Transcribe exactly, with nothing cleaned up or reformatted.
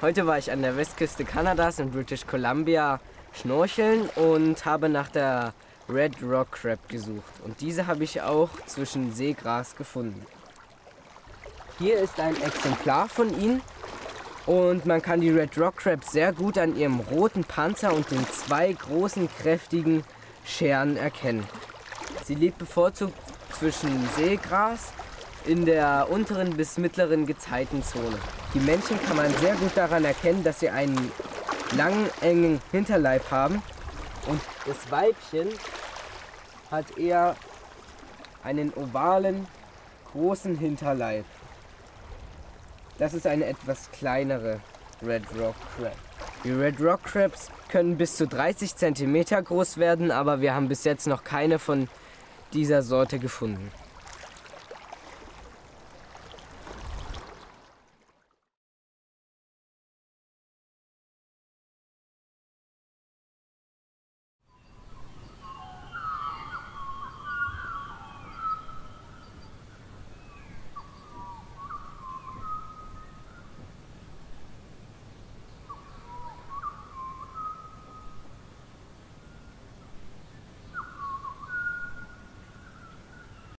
Heute war ich an der Westküste Kanadas in British Columbia schnorcheln und habe nach der Red Rock Crab gesucht. Und diese habe ich auch zwischen Seegras gefunden. Hier ist ein Exemplar von ihnen. Und man kann die Red Rock Crab sehr gut an ihrem roten Panzer und den zwei großen, kräftigen Scheren erkennen. Sie lebt bevorzugt zwischen Seegras in der unteren bis mittleren Gezeitenzone. Die Männchen kann man sehr gut daran erkennen, dass sie einen langen, engen Hinterleib haben. Und das Weibchen hat eher einen ovalen, großen Hinterleib. Das ist eine etwas kleinere Red Rock Crab. Die Red Rock Crabs können bis zu dreißig Zentimeter groß werden, aber wir haben bis jetzt noch keine von dieser Sorte gefunden.